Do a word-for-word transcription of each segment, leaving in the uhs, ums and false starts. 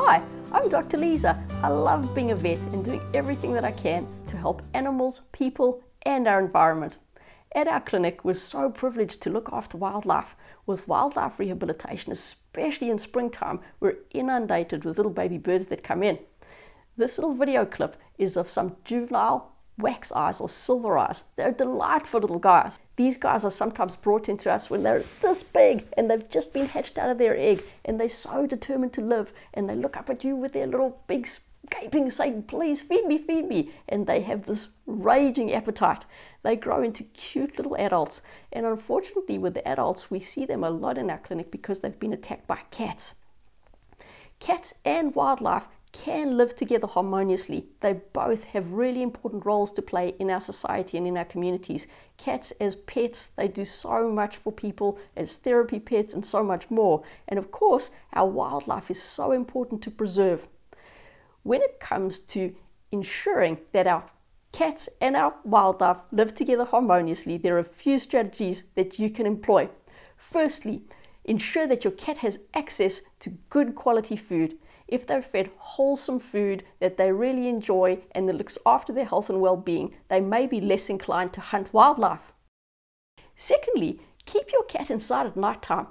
Hi, I'm Doctor Liza. I love being a vet and doing everything that I can to help animals, people and our environment. At our clinic, we're so privileged to look after wildlife. With wildlife rehabilitation, especially in springtime, we're inundated with little baby birds that come in. This little video clip is of some juvenile wax eyes or silver eyes. They're delightful little guys. These guys are sometimes brought into us when they're this big and they've just been hatched out of their egg and they're so determined to live and they look up at you with their little big gaping saying, please feed me, feed me, and they have this raging appetite. They grow into cute little adults, and unfortunately with the adults we see them a lot in our clinic because they've been attacked by cats. Cats and wildlife can live together harmoniously. They both have really important roles to play in our society and in our communities. Cats as pets, they do so much for people as therapy pets and so much more. And of course, our wildlife is so important to preserve. When it comes to ensuring that our cats and our wildlife live together harmoniously, there are a few strategies that you can employ. Firstly, ensure that your cat has access to good quality food. If they're fed wholesome food that they really enjoy and that looks after their health and well-being, they may be less inclined to hunt wildlife. Secondly, keep your cat inside at night time.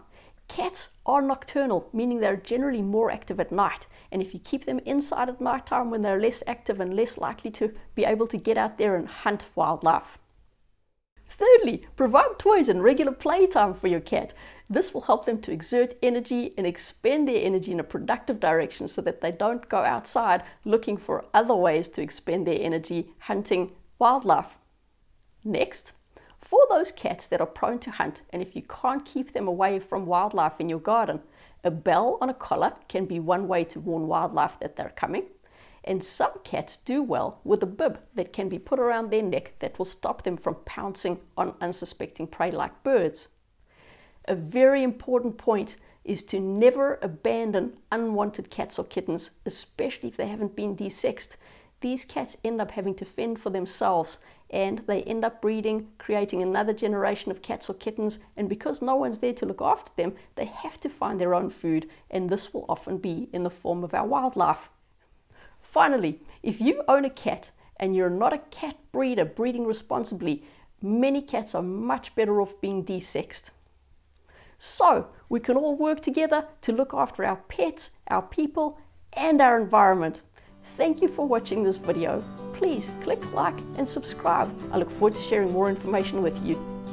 Cats are nocturnal, meaning they're generally more active at night. And if you keep them inside at night time when they're less active and less likely to be able to get out there and hunt wildlife. Thirdly, provide toys and regular playtime for your cat. This will help them to exert energy and expend their energy in a productive direction so that they don't go outside looking for other ways to expend their energy hunting wildlife. Next, for those cats that are prone to hunt, and if you can't keep them away from wildlife in your garden, a bell on a collar can be one way to warn wildlife that they're coming. And some cats do well with a bib that can be put around their neck that will stop them from pouncing on unsuspecting prey like birds. A very important point is to never abandon unwanted cats or kittens, especially if they haven't been desexed. These cats end up having to fend for themselves and they end up breeding, creating another generation of cats or kittens, and because no one's there to look after them, they have to find their own food, and this will often be in the form of our wildlife. Finally, if you own a cat and you're not a cat breeder breeding responsibly, many cats are much better off being desexed. So we can all work together to look after our pets, our people, and our environment. Thank you for watching this video. Please click like and subscribe. I look forward to sharing more information with you.